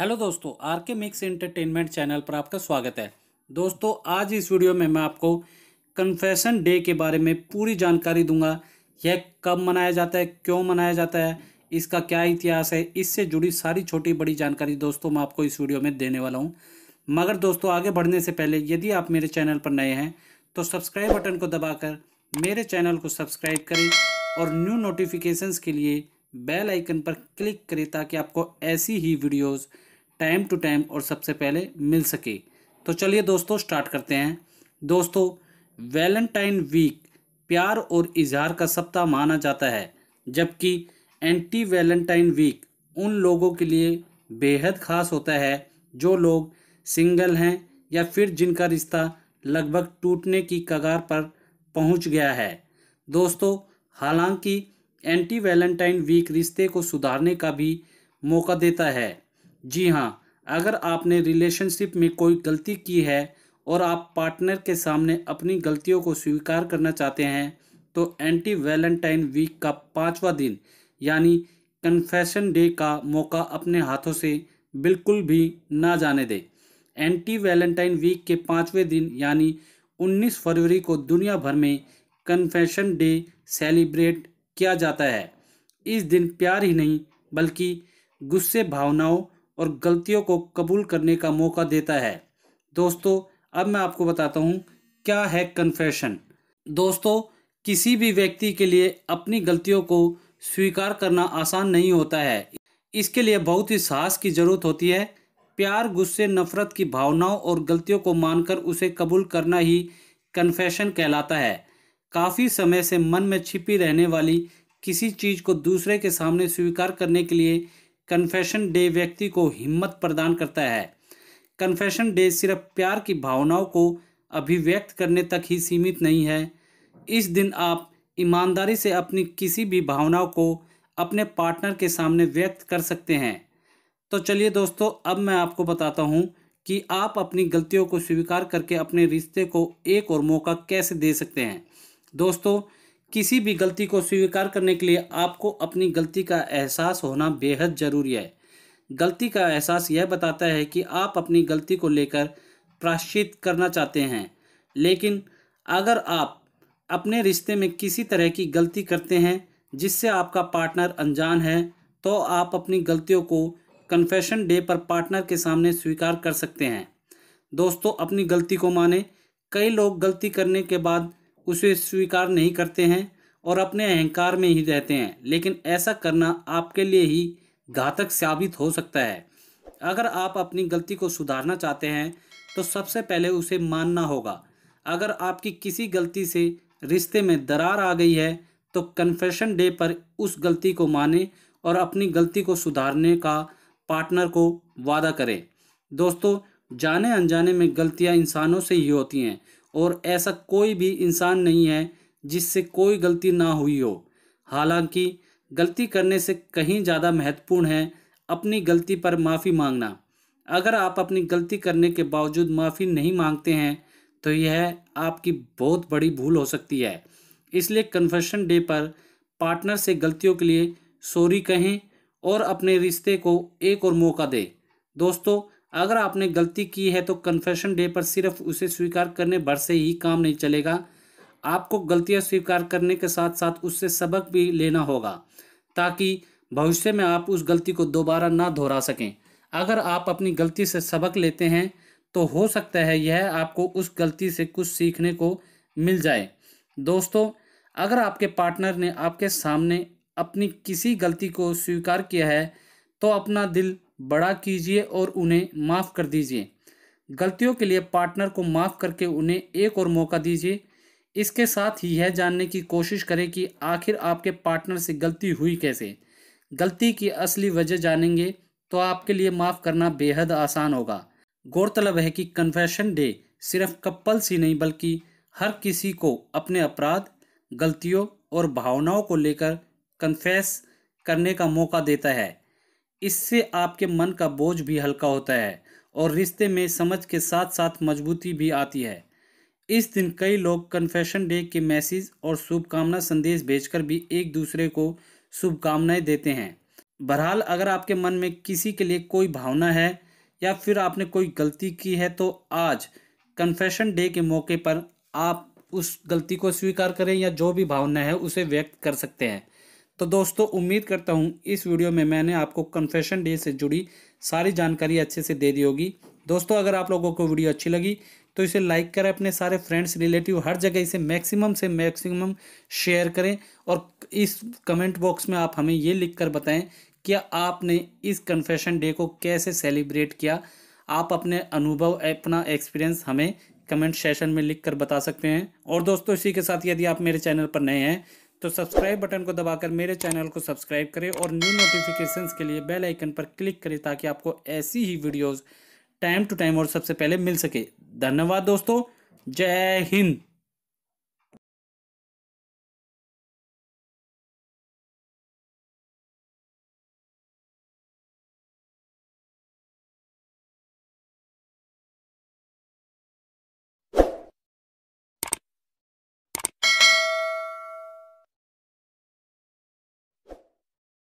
Hello दोस्तों, R K mix entertainment channel पर आपका स्वागत है। दोस्तों, आज इस वीडियो में मैं आपको कन्फेशन डे के बारे में पूरी जानकारी दूंगा। यह कब मनाया जाता है, क्यों मनाया जाता है, इसका क्या इतिहास है, इससे जुड़ी सारी छोटी बड़ी जानकारी दोस्तों मैं आपको इस वीडियो में देने वाला हूँ। मगर दोस्तों, आगे बढ़ने से पहले यदि आप मेरे चैनल पर नए हैं तो सब्सक्राइब बटन को दबाकर मेरे चैनल को सब्सक्राइब करें और न्यू नोटिफिकेशंस के लिए बेल आइकन पर क्लिक करें ताकि आपको ऐसी ही वीडियोस टाइम टू टाइम और सबसे पहले मिल सके। तो चलिए दोस्तों, स्टार्ट करते हैं। दोस्तों, वैलेंटाइन वीक प्यार और इजहार का सप्ताह माना जाता है, जबकि एंटी वैलेंटाइन वीक उन लोगों के लिए बेहद ख़ास होता है जो लोग सिंगल हैं या फिर जिनका रिश्ता लगभग टूटने की कगार पर पहुंच गया है। दोस्तों, हालांकि एंटी वैलेंटाइन वीक रिश्ते को सुधारने का भी मौका देता है। जी हाँ, अगर आपने रिलेशनशिप में कोई गलती की है और आप पार्टनर के सामने अपनी गलतियों को स्वीकार करना चाहते हैं तो एंटी वैलेंटाइन वीक का पाँचवा दिन यानी कन्फेशन डे का मौका अपने हाथों से बिल्कुल भी ना जाने दें। एंटी वैलेंटाइन वीक के पाँचवें दिन यानी 19 फरवरी को दुनिया भर में कन्फेशन डे सेलिब्रेट किया जाता है। इस दिन प्यार ही नहीं बल्कि गुस्से, भावनाओं और गलतियों को कबूल करने का मौका देता है। दोस्तों, अब मैं आपको बताता हूँ क्या है कन्फेशन। दोस्तों, किसी भी व्यक्ति के लिए अपनी गलतियों को स्वीकार करना आसान नहीं होता है। इसके लिए बहुत ही साहस की जरूरत होती है। प्यार, गुस्से, नफरत की भावनाओं और गलतियों को मानकर उसे कबूल करना ही कन्फेशन कहलाता है। काफ़ी समय से मन में छिपी रहने वाली किसी चीज़ को दूसरे के सामने स्वीकार करने के लिए कन्फेशन डे व्यक्ति को हिम्मत प्रदान करता है। कन्फेशन डे सिर्फ प्यार की भावनाओं को अभिव्यक्त करने तक ही सीमित नहीं है। इस दिन आप ईमानदारी से अपनी किसी भी भावनाओं को अपने पार्टनर के सामने व्यक्त कर सकते हैं। तो चलिए दोस्तों, अब मैं आपको बताता हूँ कि आप अपनी गलतियों को स्वीकार करके अपने रिश्ते को एक और मौका कैसे दे सकते हैं। दोस्तों, किसी भी गलती को स्वीकार करने के लिए आपको अपनी गलती का एहसास होना बेहद ज़रूरी है। गलती का एहसास यह बताता है कि आप अपनी गलती को लेकर प्रायश्चित करना चाहते हैं, लेकिन अगर आप अपने रिश्ते में किसी तरह की गलती करते हैं जिससे आपका पार्टनर अनजान है तो आप अपनी गलतियों को कन्फेशन डे पर पार्टनर के सामने स्वीकार कर सकते हैं। दोस्तों, अपनी गलती को माने। कई लोग गलती करने के बाद उसे स्वीकार नहीं करते हैं और अपने अहंकार में ही रहते हैं, लेकिन ऐसा करना आपके लिए ही घातक साबित हो सकता है। अगर आप अपनी गलती को सुधारना चाहते हैं तो सबसे पहले उसे मानना होगा। अगर आपकी किसी गलती से रिश्ते में दरार आ गई है तो कन्फेशन डे पर उस गलती को माने और अपनी गलती को सुधारने का पार्टनर को वादा करें। दोस्तों, जाने अनजाने में गलतियां इंसानों से ही होती हैं और ऐसा कोई भी इंसान नहीं है जिससे कोई गलती ना हुई हो। हालांकि गलती करने से कहीं ज़्यादा महत्वपूर्ण है अपनी गलती पर माफ़ी मांगना। अगर आप अपनी गलती करने के बावजूद माफ़ी नहीं मांगते हैं तो यह आपकी बहुत बड़ी भूल हो सकती है। इसलिए कन्फेशन डे पर पार्टनर से गलतियों के लिए सॉरी कहें और अपने रिश्ते को एक और मौका दे। दोस्तों, अगर आपने गलती की है तो कन्फेशन डे पर सिर्फ उसे स्वीकार करने भर से ही काम नहीं चलेगा। आपको गलतियां स्वीकार करने के साथ साथ उससे सबक भी लेना होगा ताकि भविष्य में आप उस गलती को दोबारा ना दोहरा सकें। अगर आप अपनी गलती से सबक लेते हैं तो हो सकता है यह आपको उस गलती से कुछ सीखने को मिल जाए। दोस्तों, अगर आपके पार्टनर ने आपके सामने अपनी किसी गलती को स्वीकार किया है तो अपना दिल बड़ा कीजिए और उन्हें माफ़ कर दीजिए। गलतियों के लिए पार्टनर को माफ़ करके उन्हें एक और मौका दीजिए। इसके साथ ही यह जानने की कोशिश करें कि आखिर आपके पार्टनर से गलती हुई कैसे। गलती की असली वजह जानेंगे तो आपके लिए माफ़ करना बेहद आसान होगा। गौरतलब है कि कन्फेशन डे सिर्फ कपल्स ही नहीं बल्कि हर किसी को अपने अपराध, गलतियों और भावनाओं को लेकर कन्फेस करने का मौका देता है। इससे आपके मन का बोझ भी हल्का होता है और रिश्ते में समझ के साथ साथ मजबूती भी आती है। इस दिन कई लोग कन्फेशन डे के मैसेज और शुभकामना संदेश भेजकर भी एक दूसरे को शुभकामनाएं देते हैं। बहरहाल अगर आपके मन में किसी के लिए कोई भावना है या फिर आपने कोई गलती की है तो आज कन्फेशन डे के मौके पर आप उस गलती को स्वीकार करें या जो भी भावना है उसे व्यक्त कर सकते हैं। तो दोस्तों उम्मीद करता हूं इस वीडियो में मैंने आपको कन्फेशन डे से जुड़ी सारी जानकारी अच्छे से दे दी होगी। दोस्तों अगर आप लोगों को वीडियो अच्छी लगी तो इसे लाइक करें, अपने सारे फ्रेंड्स रिलेटिव हर जगह इसे मैक्सिमम से मैक्सिमम शेयर करें और इस कमेंट बॉक्स में आप हमें ये लिखकर बताएं कि आपने इस कन्फेशन डे को कैसे सेलिब्रेट किया। आप अपने अनुभव अपना एक्सपीरियंस हमें कमेंट सेशन में लिखकर बता सकते हैं। और दोस्तों इसी के साथ यदि आप मेरे चैनल पर नए हैं तो सब्सक्राइब बटन को दबाकर मेरे चैनल को सब्सक्राइब करें और न्यू नोटिफिकेशंस के लिए बेल आइकन पर क्लिक करें ताकि आपको ऐसी ही वीडियोस टाइम टू टाइम और सबसे पहले मिल सके। धन्यवाद दोस्तों, जय हिंद।